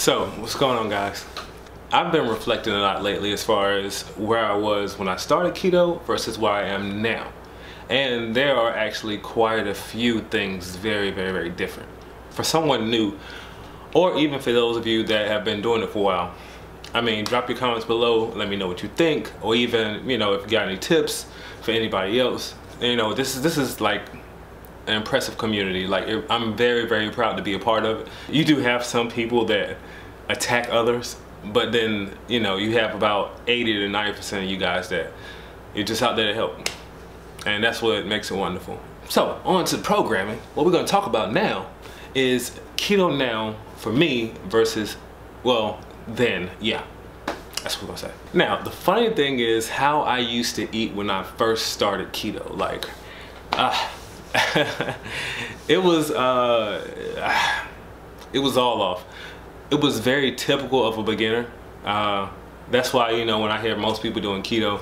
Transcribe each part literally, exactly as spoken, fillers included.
So what's going on, guys? I've been reflecting a lot lately as far as where I was when I started keto versus where I am now. And there are actually quite a few things very, very, very different. For someone new, or even for those of you that have been doing it for a while, I mean, drop your comments below, let me know what you think, or even, you know, if you got any tips for anybody else. You know, this is, this is like an impressive community. Like, it, I'm very, very proud to be a part of it. You do have some people that attack others, but then, you know, you have about eighty to ninety percent of you guys that you're just out there to help. And that's what makes it wonderful. So, on to programming. What we're gonna talk about now is keto now for me versus, well, then, yeah. That's what we're gonna say. Now, the funny thing is how I used to eat when I first started keto. Like, ah, uh, it was, uh, it was all off. It was very typical of a beginner. Uh, that's why, you know, when I hear most people doing keto,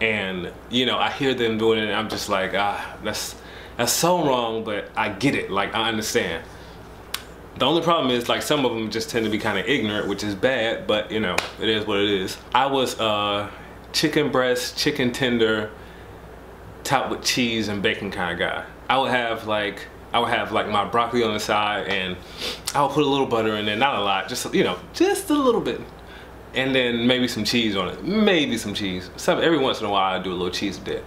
and, you know, I hear them doing it, and I'm just like, ah, that's that's so wrong, but I get it. Like, I understand. The only problem is, like, some of them just tend to be kind of ignorant, which is bad, but, you know, it is what it is. I was uh, chicken breast, chicken tender, topped with cheese and bacon kind of guy. I would have, like, I would have, like, my broccoli on the side, and I would put a little butter in there, not a lot, just, you know, just a little bit. And then maybe some cheese on it, maybe some cheese. Some, every once in a while, I do a little cheese dip.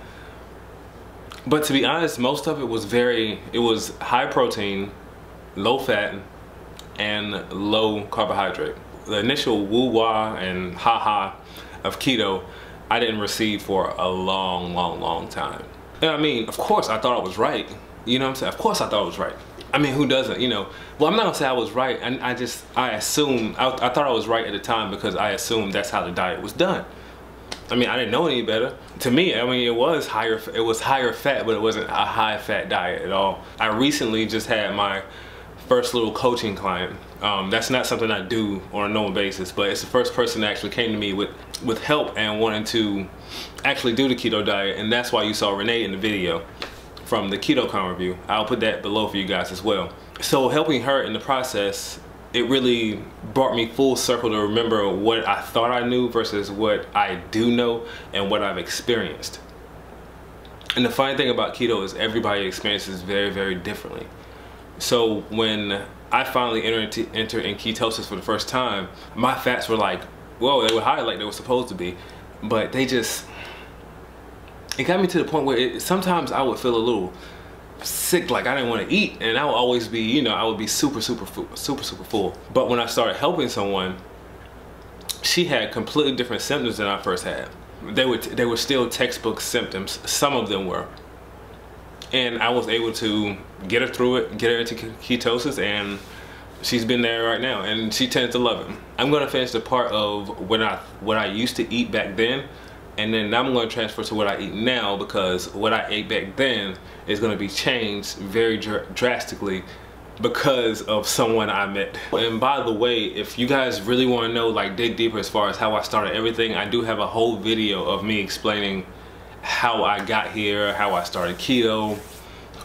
But to be honest, most of it was very, it was high protein, low fat, and low carbohydrate. The initial woo-wah and ha-ha of keto, I didn't receive for a long, long, long time. And I mean, of course I thought I was right. You know what I'm saying? Of course I thought I was right. I mean, who doesn't, you know? Well, I'm not gonna say I was right, and I, I just, I assumed, I, I thought I was right at the time because I assumed that's how the diet was done. I mean, I didn't know any better. To me, I mean, it was higher, it was higher fat, but it wasn't a high fat diet at all. I recently just had my first little coaching client. Um, that's not something I do on a normal basis, but it's the first person that actually came to me with, with help and wanted to actually do the keto diet, and that's why you saw Renee in the video from the KetoCon review. I'll put that below for you guys as well. So helping her in the process, it really brought me full circle to remember what I thought I knew versus what I do know and what I've experienced. And the funny thing about keto is everybody experiences very, very differently. So when I finally entered, entered in ketosis for the first time, my fats were like, whoa, they were high like they were supposed to be, but they just, it got me to the point where it, sometimes I would feel a little sick, like I didn't want to eat, and I would always be, you know, I would be super, super, super, super full. But when I started helping someone, she had completely different symptoms than I first had. They were, they were still textbook symptoms. Some of them were. And I was able to get her through it, get her into ketosis, and she's been there right now, and she tends to love it. I'm gonna finish the part of when I, what I used to eat back then, and then I'm gonna transfer to what I eat now, because what I ate back then is gonna be changed very dr drastically because of someone I met. And by the way, if you guys really wanna know, like, dig deeper as far as how I started everything, I do have a whole video of me explaining how I got here, how I started keto,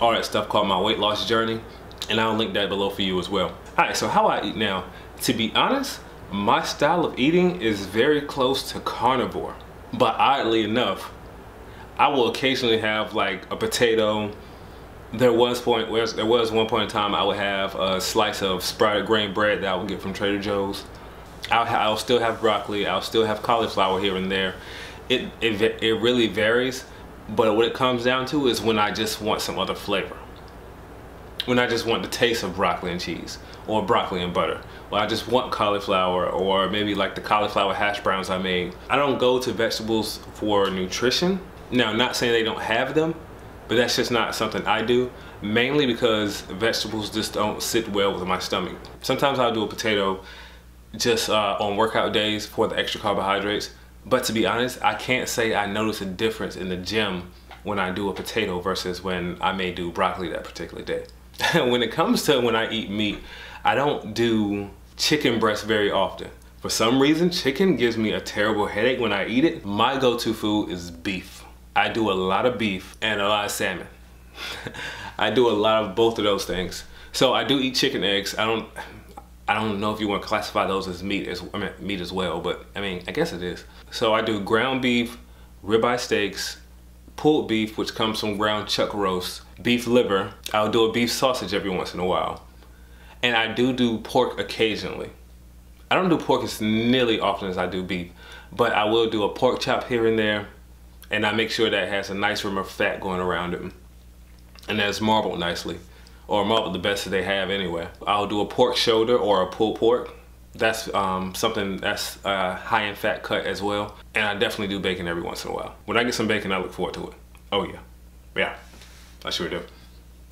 all that stuff called my weight loss journey, and I'll link that below for you as well. All right, so how I eat now. To be honest, my style of eating is very close to carnivore, but oddly enough, I will occasionally have like a potato. There was point where there was one point in time I would have a slice of sprouted grain bread that I would get from Trader Joe's. I'll, I'll still have broccoli. I'll still have cauliflower here and there. It, it, it really varies, but what it comes down to is when I just want some other flavor. When I just want the taste of broccoli and cheese, or broccoli and butter, or I just want cauliflower, or maybe like the cauliflower hash browns I made. I don't go to vegetables for nutrition. Now, I'm not saying they don't have them, but that's just not something I do, mainly because vegetables just don't sit well with my stomach. Sometimes I'll do a potato just uh, on workout days for the extra carbohydrates. But to be honest, I can't say I notice a difference in the gym when I do a potato versus when I may do broccoli that particular day. When it comes to when I eat meat, I don't do chicken breast very often. For some reason, chicken gives me a terrible headache when I eat it. My go-to food is beef. I do a lot of beef and a lot of salmon. I do a lot of both of those things. So I do eat chicken eggs. I don't, I don't know if you want to classify those as meat as I mean, meat as well, but I mean, I guess it is. So I do ground beef, ribeye steaks, pulled beef, which comes from ground chuck roast, beef liver. I'll do a beef sausage every once in a while. And I do do pork occasionally. I don't do pork as nearly often as I do beef, but I will do a pork chop here and there, and I make sure that it has a nice rim of fat going around it, and that it's marbled nicely, or marbled the best that they have anyway. I'll do a pork shoulder or a pulled pork. That's um, something that's uh, high in fat cut as well, and I definitely do bacon every once in a while. When I get some bacon, I look forward to it. Oh yeah, yeah, I sure do.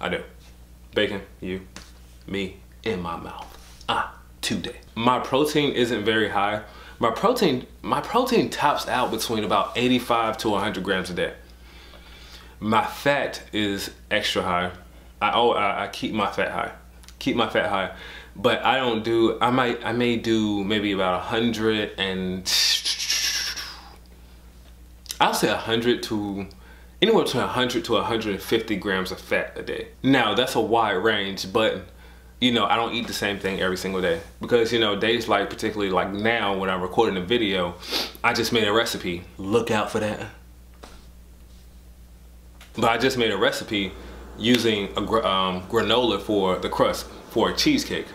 I do. Bacon, you, me, in my mouth. Ah. Today. My protein isn't very high. My protein, my protein tops out between about eighty-five to one hundred grams a day. My fat is extra high. I oh, I, I keep my fat high, keep my fat high, but I don't do. I might, I may do maybe about a hundred, and I'll say a hundred to anywhere between a hundred to a hundred fifty grams of fat a day. Now that's a wide range, but you know, I don't eat the same thing every single day, because you know, days like, particularly like now when I'm recording a video, I just made a recipe. Look out for that. But I just made a recipe using a gr um, granola for the crust for a cheesecake.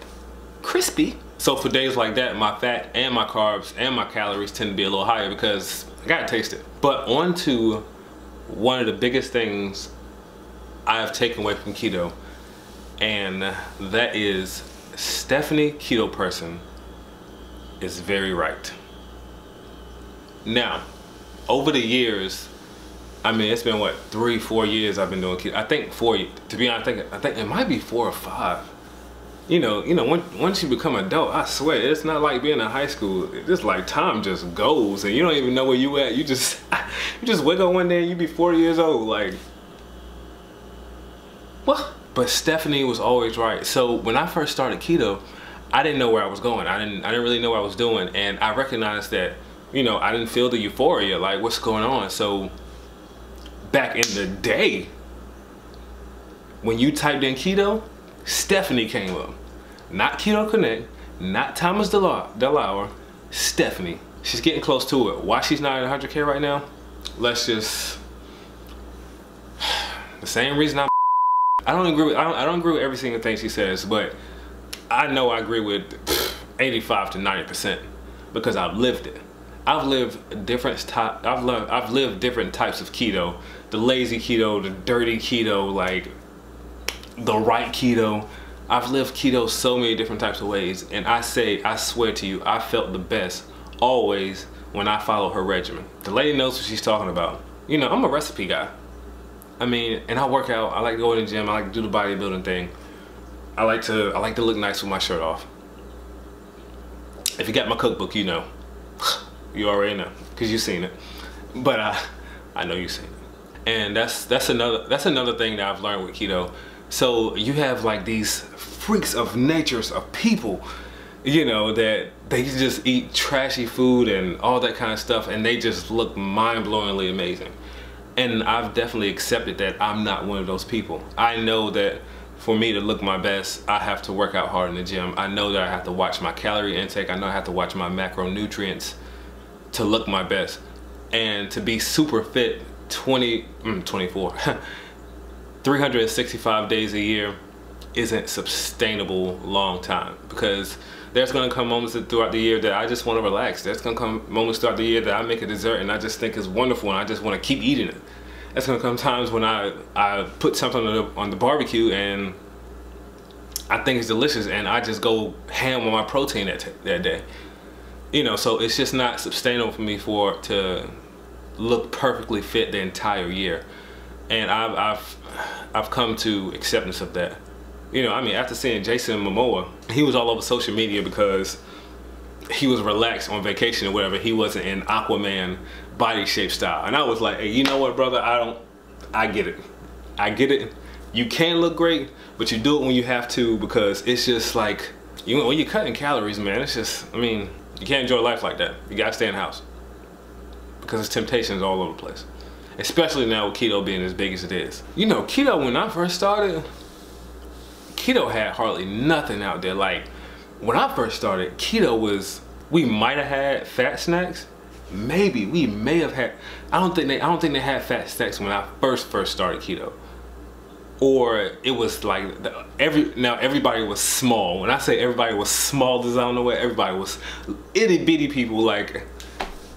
Crispy. So for days like that, my fat and my carbs and my calories tend to be a little higher because I gotta taste it. But on to one of the biggest things I have taken away from keto, and that is Stephanie Keto Person is very right. Now, over the years, I mean, it's been what, three, four years I've been doing keto. I think four, to be honest, I think, I think it might be four or five. You know, you know, when, once you become an adult, I swear, it's not like being in high school. It's just like time just goes and you don't even know where you at. You just, you just wake up one day and you be forty years old, like, what? But Stephanie was always right. So when I first started keto, I didn't know where I was going. I didn't I didn't really know what I was doing. And I recognized that, you know, I didn't feel the euphoria, like what's going on? So back in the day, when you typed in keto, Stephanie came up. Not Keto Connect, not Thomas DeLauer, Stephanie. She's getting close to it. Why she's not at one hundred K right now? Let's just, the same reason I'm I don't agree with I don't, I don't agree with every single thing she says, but I know I agree with eighty-five to ninety percent because I've lived it. I've lived different type. I've lived I've lived different types of keto: the lazy keto, the dirty keto, like the right keto. I've lived keto so many different types of ways, and I say I swear to you, I felt the best always when I follow her regimen. The lady knows what she's talking about. You know, I'm a recipe guy. I mean, and I work out, I like to go to the gym, I like to do the bodybuilding thing. I like to I like to look nice with my shirt off. If you got my cookbook, you know. You already know, because you've seen it. But uh, I know you've seen it. And that's that's another that's another thing that I've learned with keto. So you have like these freaks of natures of people, you know, that they just eat trashy food and all that kind of stuff, and they just look mind-blowingly amazing. And I've definitely accepted that I'm not one of those people. I know that for me to look my best, I have to work out hard in the gym. I know that I have to watch my calorie intake. I know I have to watch my macronutrients to look my best. And to be super fit twenty, mm, twenty-four, three hundred sixty-five days a year isn't sustainable long time, because there's gonna come moments throughout the year that I just wanna relax. There's gonna come moments throughout the year that I make a dessert and I just think it's wonderful and I just wanna keep eating it. There's gonna come times when I, I put something on the, on the barbecue and I think it's delicious and I just go ham on my protein that, that day. You know, so it's just not sustainable for me for to look perfectly fit the entire year. And I've, I've, I've come to acceptance of that. You know, I mean, after seeing Jason Momoa, he was all over social media because he was relaxed on vacation or whatever. He wasn't in Aquaman body shape style. And I was like, hey, you know what, brother? I don't, I get it. I get it. You can look great, but you do it when you have to, because it's just like, you know, when you're cutting calories, man, it's just, I mean, you can't enjoy life like that. You gotta stay in the house because there's temptations all over the place. Especially now with keto being as big as it is. You know, keto, when I first started, keto had hardly nothing out there. Like, when I first started, keto was, we might have had Fat Snacks. Maybe we may have had. I don't think they. I don't think they had Fat Snacks when I first first started keto. Or it was like the, every now everybody was small. When I say everybody was small, I don't know what everybody was. Itty bitty people. Like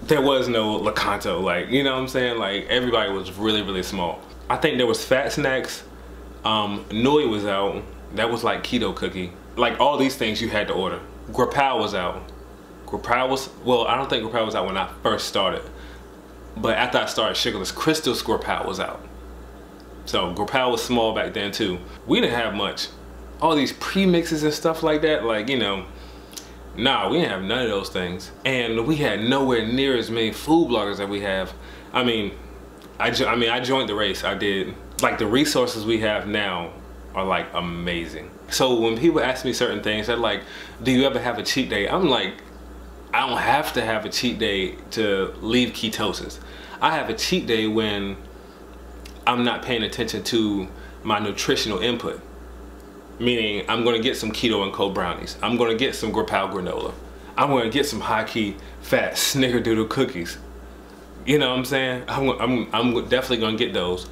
there was no Lakanto. Like you know what I'm saying. Like everybody was really really small. I think there was Fat Snacks. Um, Noi was out. That was like keto cookie. Like all these things you had to order. Grapal was out. Grapal was, well, I don't think Grapal was out when I first started. But after I started Sugarless Crystals, Grapal was out. So Grapal was small back then too. We didn't have much. All these premixes and stuff like that, like, you know, nah, we didn't have none of those things. And we had nowhere near as many food bloggers that we have. I mean, I, jo I, mean, I joined the race, I did. Like the resources we have now are like amazing. So when people ask me certain things, they're like, do you ever have a cheat day? I'm like, I don't have to have a cheat day to leave ketosis. I have a cheat day when I'm not paying attention to my nutritional input. Meaning I'm gonna get some keto and cold brownies. I'm gonna get some Grapal granola. I'm gonna get some high key fat snickerdoodle cookies. You know what I'm saying? I'm, I'm, I'm definitely gonna get those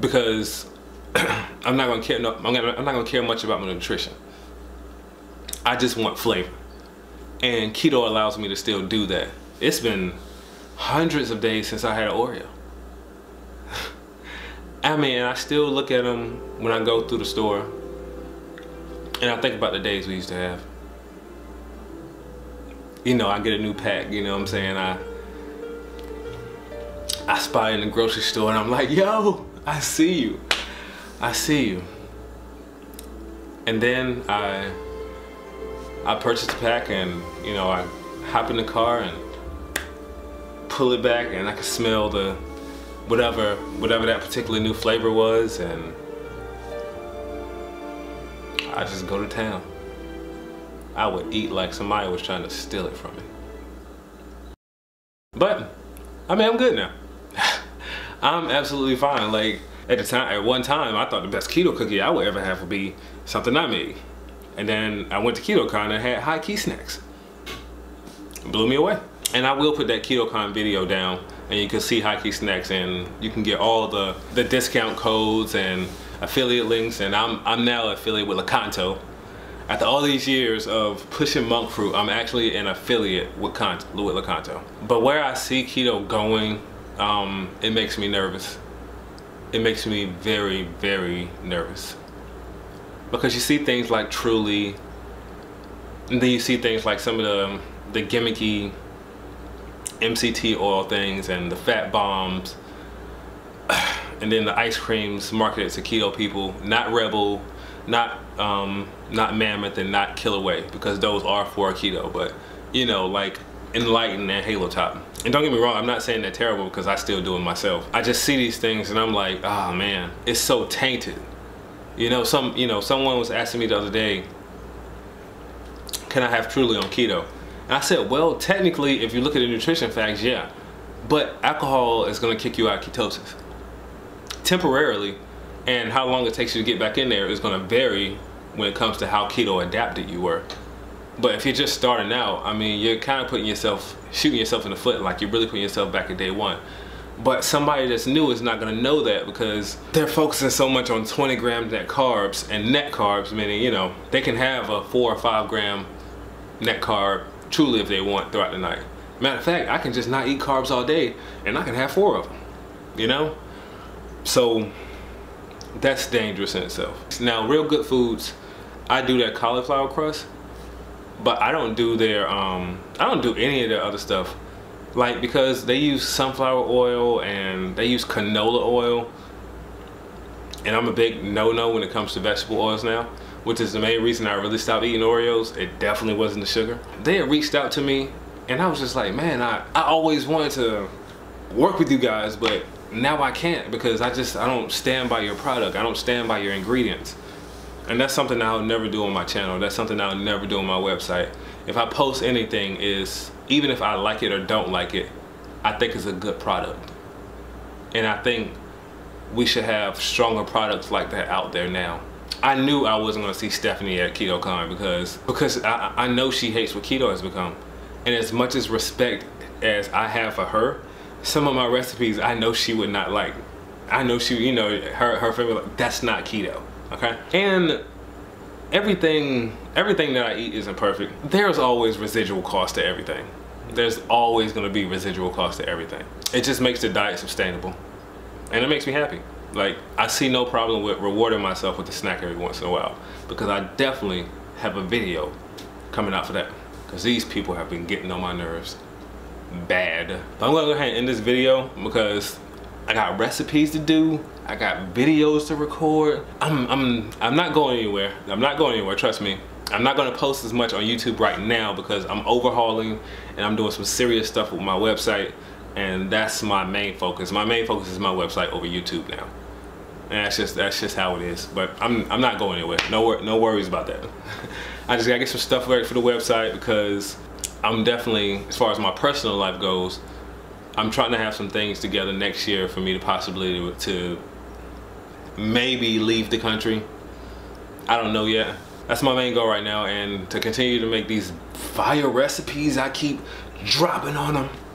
because I'm not gonna care, no, I'm, gonna, I'm not gonna care much about my nutrition. I just want flavor. And keto allows me to still do that. It's been hundreds of days since I had an Oreo. I mean, I still look at them when I go through the store and I think about the days we used to have. You know, I get a new pack, you know what I'm saying? I I spy in the grocery store and I'm like, yo, I see you. I see you. And then I I purchased a pack and, you know, I hop in the car and pull it back and I can smell the whatever, whatever that particular new flavor was, and I just go to town. I would eat like somebody was trying to steal it from me. But, I mean, I'm good now. I'm absolutely fine. Like, at the time, at one time, I thought the best keto cookie I would ever have would be something I made. And then I went to KetoCon and had High Key Snacks. It blew me away. And I will put that KetoCon video down and you can see High Key Snacks and you can get all the, the discount codes and affiliate links. And I'm, I'm now affiliate with Lakanto. After all these years of pushing monk fruit, I'm actually an affiliate with, Con with Lakanto. But where I see keto going, um, it makes me nervous. It makes me very, very nervous. Because you see things like Truly, and then you see things like some of the, the gimmicky M C T oil things and the fat bombs, and then the ice creams marketed to keto people, not Rebel, not um, not Mammoth, and not Kill Away, because those are for keto, but you know, like Enlighten and Halo Top. And don't get me wrong, I'm not saying they're terrible because I still do it myself. I just see these things and I'm like, oh man, it's so tainted. You know, some you know, someone was asking me the other day, can I have Truly on keto? And I said, well, technically, if you look at the nutrition facts, yeah. But alcohol is gonna kick you out of ketosis. Temporarily, and how long it takes you to get back in there is gonna vary when it comes to how keto adapted you were. But if you're just starting out, I mean, you're kind of putting yourself, shooting yourself in the foot, like you're really putting yourself back at day one. But somebody that's new is not gonna know that because they're focusing so much on twenty gram net carbs and net carbs, meaning, you know, they can have a four or five gram net carb Truly if they want throughout the night. Matter of fact, I can just not eat carbs all day and I can have four of them, you know? So that's dangerous in itself. Now, Real Good Foods, I do their cauliflower crust, but I don't do their, um, I don't do any of their other stuff. Like, because they use sunflower oil and they use canola oil, and I'm a big no-no when it comes to vegetable oils now, which is the main reason I really stopped eating Oreos. It definitely wasn't the sugar. They had reached out to me and I was just like, man, I, I always wanted to work with you guys, but now I can't because I just, I don't stand by your product. I don't stand by your ingredients. And that's something I'll never do on my channel. That's something I'll never do on my website. If I post anything, is even if I like it or don't like it, I think it's a good product. And I think we should have stronger products like that out there now. I knew I wasn't gonna see Stephanie at KetoCon because because I, I know she hates what keto has become. And as much as respect as I have for her, some of my recipes I know she would not like. I know she, you know, her her family like, that's not keto, okay? And everything everything that I eat isn't perfect. There's always residual cost to everything. There's always gonna be residual cost to everything. It just makes the diet sustainable. And it makes me happy. Like, I see no problem with rewarding myself with a snack every once in a while, because I definitely have a video coming out for that, because these people have been getting on my nerves bad. But I'm gonna go ahead and end this video because I got recipes to do, I got videos to record. I'm, I'm, I'm not going anywhere. I'm not going anywhere, trust me. I'm not gonna post as much on YouTube right now because I'm overhauling and I'm doing some serious stuff with my website, and that's my main focus. My main focus is my website over YouTube now. And that's just that's just how it is. But I'm I'm not going anywhere. No wor no worries about that. I just gotta get some stuff ready for the website because I'm definitely, as far as my personal life goes, I'm trying to have some things together next year for me to possibly to, to maybe leave the country. I don't know yet. That's my main goal right now, and to continue to make these fire recipes I keep dropping on them.